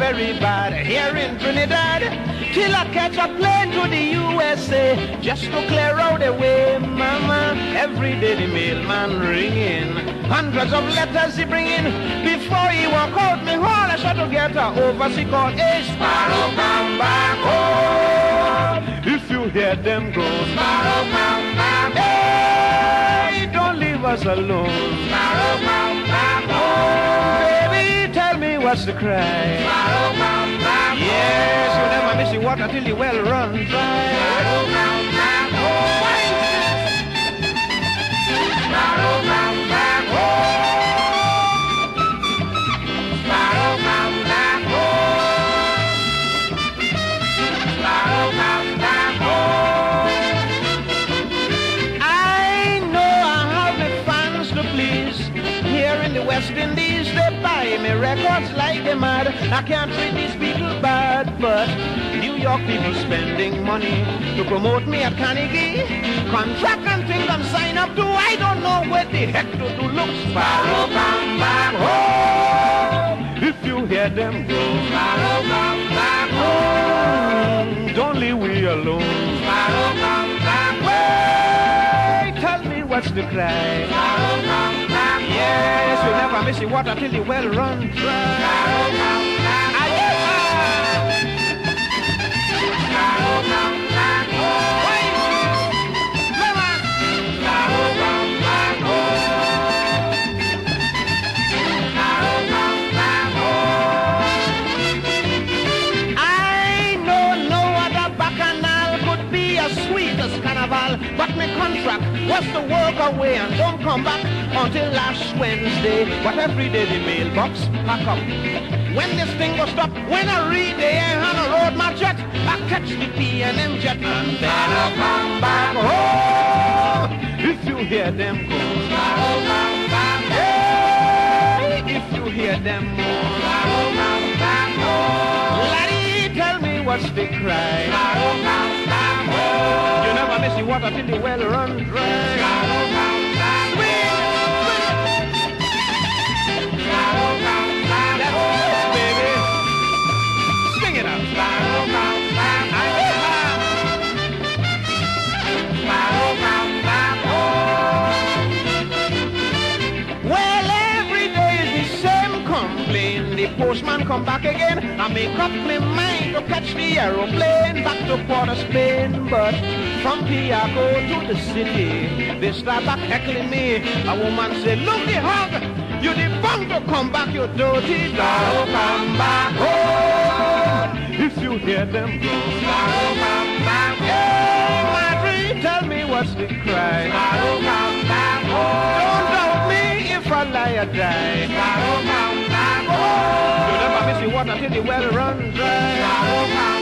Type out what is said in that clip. very bad here in Trinidad, till I catch a plane to the USA, just to clear out the way, mama. Every day the mailman ringing, hundreds of letters he bringing. Before he walk out, me all I shot to get her over, she called, hey, Sparrow, come back home. If you hear them go, Sparrow, come back home. Hey, don't leave us alone. Sparrow, come back home. What's the cry? Sparrow, come back home. Yes, you'll never miss the water till the well runs dry. Sparrow, come back home. Sparrow, come back home. Sparrow, come back home. Sparrow, come back home. I know I have the fans to please. Here in the West Indies, they buy me records like they're mad. I can't treat these people bad, but New York people spending money to promote me at Carnegie. Contract and things I'm signed up to, I don't know what the heck to do. Look, Sparrow, come back home. If you hear them go, Sparrow, come back home. Don't leave we alone. Sparrow, come back home. Tell me what's the cry. Sparrow, come back. Yes, you'll never miss the water till the well runs dry. Sparrow, come back home. Sparrow, come back home. Sparrow, come back home. Sparrow, come back home. I know no other bacchanal could be as sweet as Carnival, but my contract was to walk away and don't come back until last Wednesday. But every day the mailbox pack up. When this thing goes stop, when I read the air on a road march jet, I catch the P&M jet and then I'll come back home. If you hear them go, Sparrow, come back home. Hey, if you hear them go, Sparrow, come back home. Laddie, tell me what's the cry. Sparrow, come back home. You never miss the water till the well runs dry. Sparrow, come. Postman come back again, I make up my mind to catch the aeroplane back to Port of Spain. But from Piaco to the city, they start back heckling me. A woman say, look the hog, you the bum to come back, you dirty dog. Come back home. If you hear them go, Sparrow, come back home. Hey, Marjorie, tell me what's the cry. Sparrow, come back home. Don't doubt me if I lie or die. Sparrow, come back home. You'll never miss the water till the well runs dry.